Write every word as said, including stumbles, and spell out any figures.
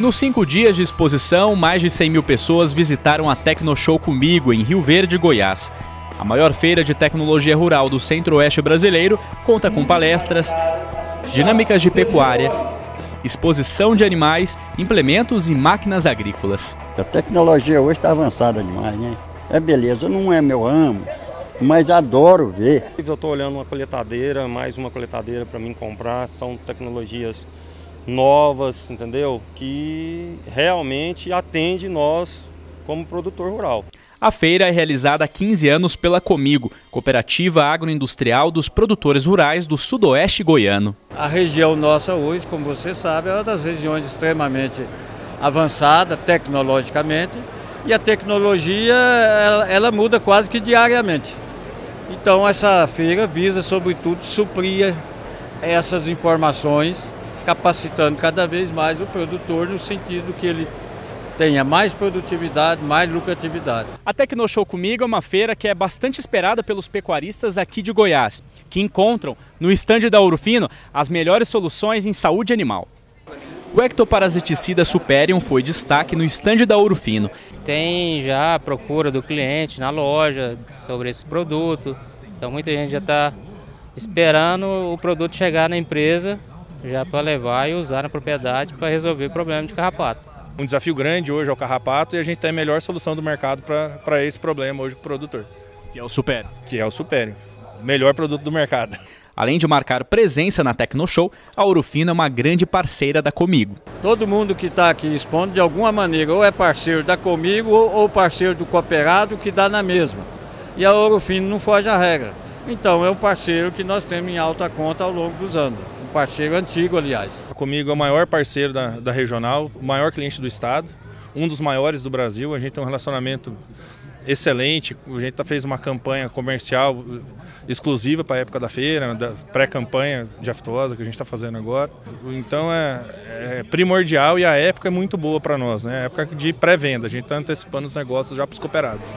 Nos cinco dias de exposição, mais de cem mil pessoas visitaram a Tecnoshow Comigo, em Rio Verde, Goiás. A maior feira de tecnologia rural do centro-oeste brasileiro conta com palestras, dinâmicas de pecuária, exposição de animais, implementos e máquinas agrícolas. A tecnologia hoje está avançada demais, né? É beleza, não é meu ramo, mas adoro ver. Eu estou olhando uma coletadeira, mais uma coletadeira para mim comprar, são tecnologias novas, entendeu? Que realmente atende nós como produtor rural. A feira é realizada há quinze anos pela Comigo, Cooperativa Agroindustrial dos Produtores Rurais do Sudoeste Goiano. A região nossa hoje, como você sabe, é uma das regiões extremamente avançada tecnologicamente, e a tecnologia ela, ela muda quase que diariamente. Então essa feira visa, sobretudo, suprir essas informações, capacitando cada vez mais o produtor no sentido que ele tenha mais produtividade, mais lucratividade. A Tecnoshow Comigo é uma feira que é bastante esperada pelos pecuaristas aqui de Goiás, que encontram no estande da Ourofino as melhores soluções em saúde animal. O ectoparasiticida Superium foi destaque no estande da Ourofino. Tem já a procura do cliente na loja sobre esse produto, então muita gente já está esperando o produto chegar na empresa já para levar e usar na propriedade para resolver o problema de carrapato. Um desafio grande hoje é o carrapato e a gente tem a melhor solução do mercado para esse problema hoje para o produtor. Que é o Supério. Que é o Supério, o melhor produto do mercado. Além de marcar presença na Tecnoshow, a Ourofino é uma grande parceira da Comigo. Todo mundo que está aqui expondo de alguma maneira ou é parceiro da Comigo ou parceiro do cooperado, que dá na mesma. E a Ourofino não foge à regra. Então é um parceiro que nós temos em alta conta ao longo dos anos. Parceiro antigo, aliás. A Comigo é o maior parceiro da, da regional, o maior cliente do estado, um dos maiores do Brasil. A gente tem um relacionamento excelente, a gente fez uma campanha comercial exclusiva para a época da feira, da pré-campanha de aftosa que a gente está fazendo agora. Então é, é primordial e a época é muito boa para nós, né? É época de pré-venda, a gente está antecipando os negócios já para os cooperados.